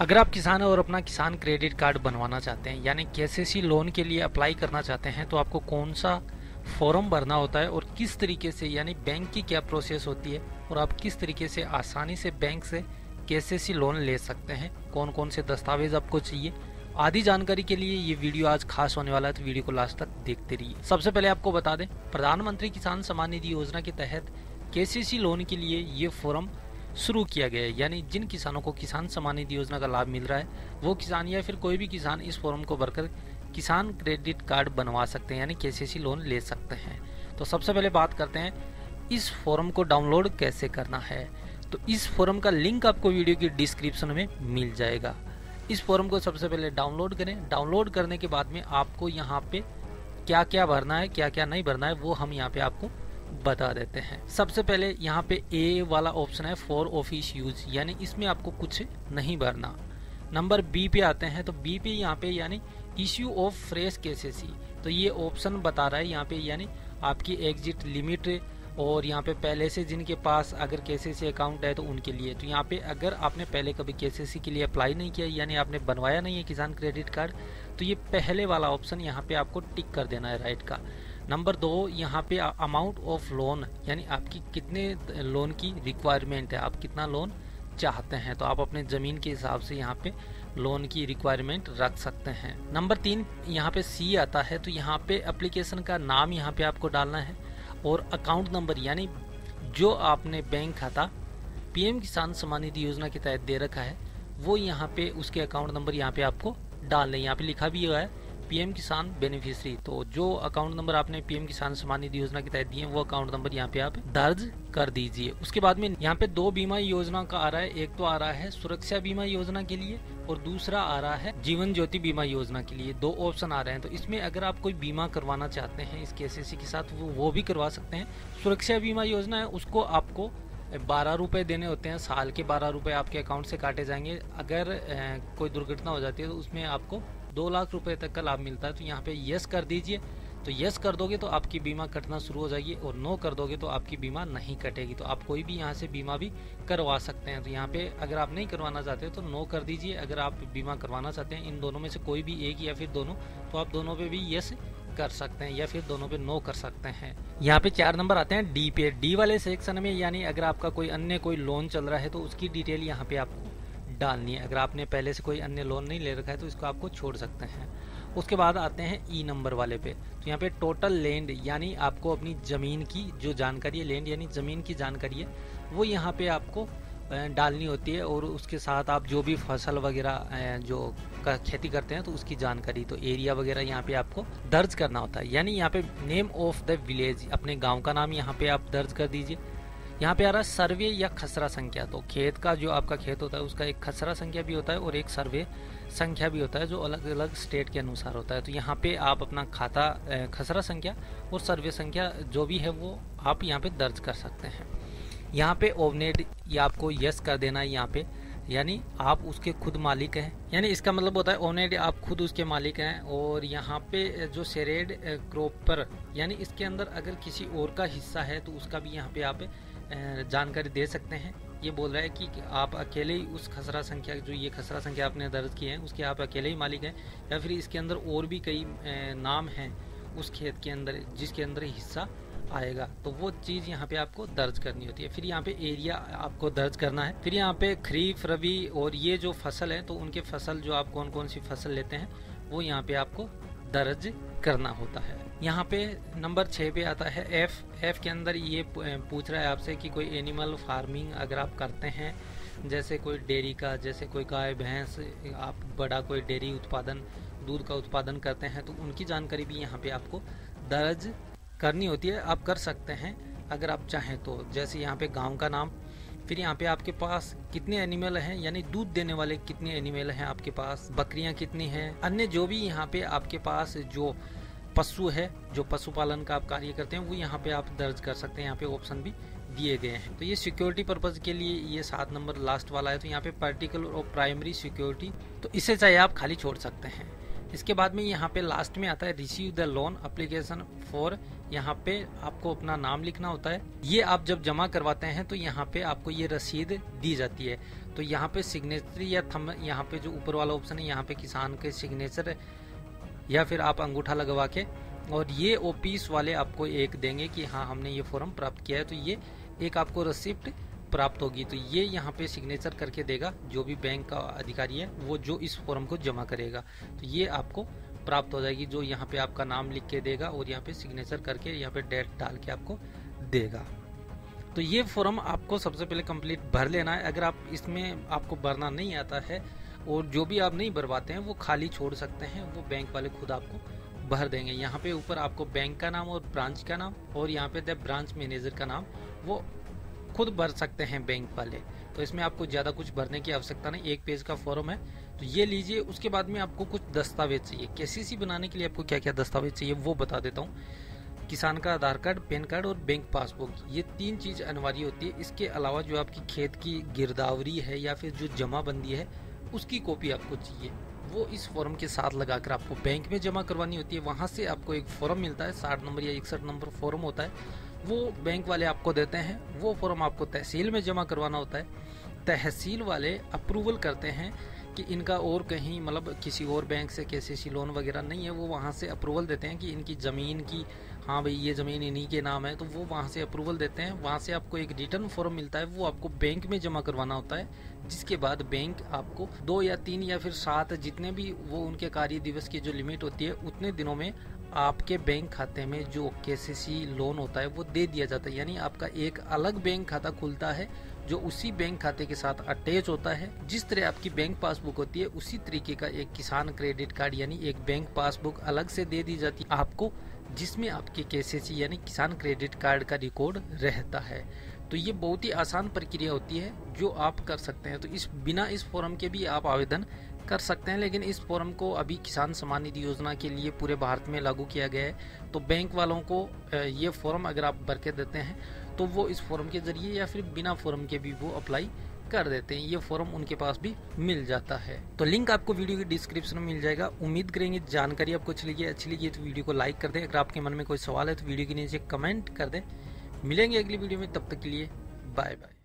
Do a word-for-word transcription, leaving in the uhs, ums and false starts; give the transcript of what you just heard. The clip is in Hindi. अगर आप किसान हैं और अपना किसान क्रेडिट कार्ड बनवाना चाहते हैं यानी केसीसी लोन के लिए अप्लाई करना चाहते हैं तो आपको कौन सा फॉर्म भरना होता है और किस तरीके से यानी बैंक की क्या प्रोसेस होती है और आप किस तरीके से आसानी से बैंक से केसीसी लोन ले सकते हैं, कौन कौन से दस्तावेज आपको चाहिए, आदि जानकारी के लिए ये वीडियो आज खास होने वाला है, तो वीडियो को लास्ट तक देखते रहिए। सबसे पहले आपको बता दें, प्रधानमंत्री किसान सम्मान निधि योजना के तहत केसीसी लोन के लिए ये फॉर्म शुरू किया गया है, यानी जिन किसानों को किसान सम्मान निधि योजना का लाभ मिल रहा है वो किसान या फिर कोई भी किसान इस फॉर्म को भरकर किसान क्रेडिट कार्ड बनवा सकते हैं यानी केसीसी लोन ले सकते हैं। तो सबसे पहले बात करते हैं इस फॉर्म को डाउनलोड कैसे करना है। तो इस फॉर्म का लिंक आपको वीडियो की डिस्क्रिप्शन में मिल जाएगा। इस फॉर्म को सबसे पहले डाउनलोड करें। डाउनलोड करने के बाद में आपको यहाँ पे क्या क्या भरना है, क्या क्या नहीं भरना है, वो हम यहाँ पे आपको बता देते हैं। सबसे पहले यहाँ पे ए वाला ऑप्शन है फॉर ऑफिस यूज, यानी इसमें आपको कुछ नहीं भरना। नंबर बी पे आते हैं, तो बी पे यहाँ पे यानी इश्यू ऑफ फ्रेश केसीसी, तो ये ऑप्शन बता रहा है यहाँ पे यानी आपकी एग्जिट लिमिट और यहाँ पे पहले से जिनके पास अगर केसीसी अकाउंट है तो उनके लिए। तो यहाँ पे अगर आपने पहले कभी केसीसी के लिए अप्लाई नहीं किया यानी आपने बनवाया नहीं है किसान क्रेडिट कार्ड, तो ये पहले वाला ऑप्शन यहाँ पे आपको टिक कर देना है राइट का। नंबर दो, यहाँ पे अमाउंट ऑफ लोन यानी आपकी कितने लोन की रिक्वायरमेंट है, आप कितना लोन चाहते हैं, तो आप अपने ज़मीन के हिसाब से यहाँ पे लोन की रिक्वायरमेंट रख सकते हैं। नंबर तीन, यहाँ पे सी आता है, तो यहाँ पे एप्लीकेशन का नाम यहाँ पे आपको डालना है और अकाउंट नंबर यानी जो आपने बैंक खाता पीएम किसान सम्मान निधि योजना के तहत दे रखा है वो यहाँ पर, उसके अकाउंट नंबर यहाँ पर आपको डालना है। यहाँ पर लिखा भी हुआ है पीएम किसान बेनिफिशरी, तो जो अकाउंट नंबर आपने पीएम किसान सम्मान निधि योजना के तहत दिए वो अकाउंट नंबर यहाँ पे आप दर्ज कर दीजिए। उसके बाद में यहाँ पे दो बीमा योजना का आ रहा है, एक तो आ रहा है सुरक्षा बीमा योजना के लिए और दूसरा आ रहा है जीवन ज्योति बीमा योजना के लिए, दो ऑप्शन आ रहे हैं। तो इसमें अगर आप कोई बीमा करवाना चाहते हैं इस केसीसी के साथ वो वो भी करवा सकते हैं। सुरक्षा बीमा योजना है, उसको आपको बारह रुपये देने होते हैं, साल के बारह रुपये आपके अकाउंट से काटे जाएंगे। अगर कोई दुर्घटना हो जाती है तो उसमें आपको दो लाख रुपए तक का लाभ मिलता है। तो यहाँ पे यस कर दीजिए, तो यस कर दोगे तो आपकी बीमा कटना शुरू हो जाएगी और नो कर दोगे तो आपकी बीमा नहीं कटेगी। तो आप कोई भी यहाँ से बीमा भी करवा सकते हैं। तो यहाँ पे अगर आप नहीं करवाना चाहते हो तो नो कर दीजिए, अगर आप बीमा करवाना चाहते हैं इन दोनों में से कोई भी एक या फिर दोनों, तो आप दोनों पे भी यस कर सकते हैं या फिर दोनों पे नो कर सकते हैं। यहाँ पे चार नंबर आते हैं डी पे। डी वाले सेक्शन में यानी अगर आपका कोई अन्य कोई लोन चल रहा है तो उसकी डिटेल यहाँ पे आपको डालनी है। अगर आपने पहले से कोई अन्य लोन नहीं ले रखा है तो इसको आपको छोड़ सकते हैं। उसके बाद आते हैं ई नंबर वाले पे, तो यहाँ पे टोटल लैंड यानी आपको अपनी ज़मीन की जो जानकारी है, लैंड यानी ज़मीन की जानकारी है वो यहाँ पे आपको डालनी होती है और उसके साथ आप जो भी फसल वगैरह जो का खेती करते हैं तो उसकी जानकारी, तो एरिया वगैरह यहाँ पे आपको दर्ज करना होता है। यानी यहाँ पे नेम ऑफ द विलेज, अपने गाँव का नाम यहाँ पे आप दर्ज कर दीजिए। यहाँ पे आ रहा है सर्वे या खसरा संख्या, तो खेत का जो आपका खेत होता है उसका एक खसरा संख्या भी होता है और एक सर्वे संख्या भी होता है जो अलग अलग स्टेट के अनुसार होता है। तो यहाँ पे आप अपना खाता खसरा संख्या और सर्वे संख्या जो भी है वो आप यहाँ पे दर्ज कर सकते हैं। यहाँ पे ओवनेट या आपको यस कर देना है यहाँ पे, यानी आप उसके खुद मालिक हैं, यानी इसका मतलब होता है ओनेड आप खुद उसके मालिक हैं। और यहाँ पे जो शेयर्ड क्रॉपर यानी इसके अंदर अगर किसी और का हिस्सा है तो उसका भी यहाँ पे आप जानकारी दे सकते हैं। ये बोल रहा है कि आप अकेले ही उस खसरा संख्या, जो ये खसरा संख्या आपने दर्ज की है उसके आप अकेले ही मालिक हैं या फिर इसके अंदर और भी कई नाम हैं उस खेत के अंदर जिसके अंदर हिस्सा आएगा, तो वो चीज़ यहाँ पे आपको दर्ज करनी होती है। फिर यहाँ पे एरिया आपको दर्ज करना है। फिर यहाँ पे खरीफ, रबी और ये जो फसल है तो उनके फसल जो आप कौन कौन सी फसल लेते हैं वो यहाँ पे आपको दर्ज करना होता है। यहाँ पे नंबर छः पे आता है एफ। एफ के अंदर ये पूछ रहा है आपसे कि कोई एनिमल फार्मिंग अगर आप करते हैं, जैसे कोई डेयरी का, जैसे कोई गाय भैंस, आप बड़ा कोई डेयरी उत्पादन, दूध का उत्पादन करते हैं तो उनकी जानकारी भी यहाँ पे आपको दर्ज करनी होती है। आप कर सकते हैं अगर आप चाहें तो, जैसे यहाँ पे गांव का नाम। फिर यहाँ पे आपके पास कितने एनिमल हैं यानी दूध देने वाले कितने एनिमल हैं आपके पास, बकरियाँ कितनी हैं, अन्य जो भी यहाँ पे आपके पास जो पशु है, जो पशुपालन का आप कार्य करते हैं वो यहाँ पे आप दर्ज कर सकते हैं। यहाँ पे ऑप्शन भी दिए गए हैं। तो ये सिक्योरिटी पर्पस के लिए ये सात नंबर लास्ट वाला है, तो यहाँ पे पार्टिकुलर और प्राइमरी सिक्योरिटी, तो इसे चाहे आप खाली छोड़ सकते हैं। इसके बाद में यहाँ पे लास्ट में आता है receive the loan application for. यहाँ पे आपको अपना नाम लिखना होता है। ये आप जब जमा करवाते हैं तो यहाँ पे आपको ये रसीद दी जाती है। तो यहाँ पे सिग्नेचर या थंब, यहाँ पे जो ऊपर वाला ऑप्शन है यहाँ पे किसान के सिग्नेचर या फिर आप अंगूठा लगवा के, और ये ऑफिस वाले आपको एक देंगे कि हाँ हमने ये फॉर्म प्राप्त किया है। तो ये एक आपको रसीप्ट प्राप्त होगी। तो ये यहाँ पे सिग्नेचर करके देगा जो भी बैंक का अधिकारी है वो जो इस फॉर्म को जमा करेगा। तो ये आपको प्राप्त हो जाएगी, जो यहाँ पे आपका नाम लिख के देगा और यहाँ पे सिग्नेचर करके यहाँ पे डेट डाल के आपको देगा। तो ये फॉर्म आपको सबसे पहले कंप्लीट भर लेना है। अगर आप इसमें आपको भरना नहीं आता है और जो भी आप नहीं भरवाते हैं वो खाली छोड़ सकते हैं, वो बैंक वाले खुद आपको भर देंगे। यहाँ पे ऊपर आपको बैंक का नाम और ब्रांच का नाम और यहाँ पे द ब्रांच मैनेजर का नाम वो खुद भर सकते हैं बैंक वाले। तो इसमें आपको ज़्यादा कुछ भरने की आवश्यकता नहीं, एक पेज का फॉर्म है। तो ये लीजिए। उसके बाद में आपको कुछ दस्तावेज चाहिए। केसीसी बनाने के लिए आपको क्या क्या दस्तावेज चाहिए वो बता देता हूँ। किसान का आधार कार्ड, पैन कार्ड और बैंक पासबुक, ये तीन चीज़ अनिवार्य होती है। इसके अलावा जो आपकी खेत की गिरदावरी है या फिर जो जमाबंदी है उसकी कॉपी आपको चाहिए। वो इस फॉर्म के साथ लगाकर आपको बैंक में जमा करवानी होती है। वहाँ से आपको एक फॉर्म मिलता है, साठ नंबर या इकसठ नंबर फॉर्म होता है, वो बैंक वाले आपको देते हैं। वो फॉर्म आपको तहसील में जमा करवाना होता है। तहसील वाले अप्रूवल करते हैं कि इनका और कहीं मतलब किसी और बैंक से केसीसी लोन वगैरह नहीं है, वो वहाँ से अप्रूवल देते हैं कि इनकी ज़मीन की, हाँ भाई ये ज़मीन इन्हीं के नाम है, तो वो वहाँ से अप्रूवल देते हैं। वहाँ से आपको एक रिटर्न फॉर्म मिलता है, वो आपको बैंक में जमा करवाना होता है, जिसके बाद बैंक आपको दो या तीन या फिर सात जितने भी वो उनके कार्य दिवस की जो लिमिट होती है उतने दिनों में आपके बैंक खाते में जो केसीसी लोन होता है वो दे दिया जाता है। यानी आपका एक अलग बैंक खाता खुलता है जो उसी बैंक खाते के साथ अटैच होता है। जिस तरह आपकी बैंक पासबुक होती है उसी तरीके का एक किसान क्रेडिट कार्ड यानी एक बैंक पासबुक अलग से दे दी जाती है आपको, जिसमें आपके केसीसी यानी किसान क्रेडिट कार्ड का रिकॉर्ड रहता है। तो ये बहुत ही आसान प्रक्रिया होती है जो आप कर सकते हैं। तो इस बिना इस फॉर्म के भी आप आवेदन कर सकते हैं, लेकिन इस फॉर्म को अभी किसान सम्मान निधि योजना के लिए पूरे भारत में लागू किया गया है। तो बैंक वालों को ये फॉर्म अगर आप भर के देते हैं तो वो इस फॉर्म के ज़रिए या फिर बिना फॉर्म के भी वो अप्लाई कर देते हैं। ये फॉर्म उनके पास भी मिल जाता है। तो लिंक आपको वीडियो की डिस्क्रिप्शन में मिल जाएगा। उम्मीद करेंगे जानकारी आपको अच्छी लगी। अच्छी लगी तो वीडियो को लाइक कर दें। अगर आपके मन में कोई सवाल है तो वीडियो के नीचे कमेंट कर दें। मिलेंगे अगली वीडियो में, तब तक के लिए बाय बाय।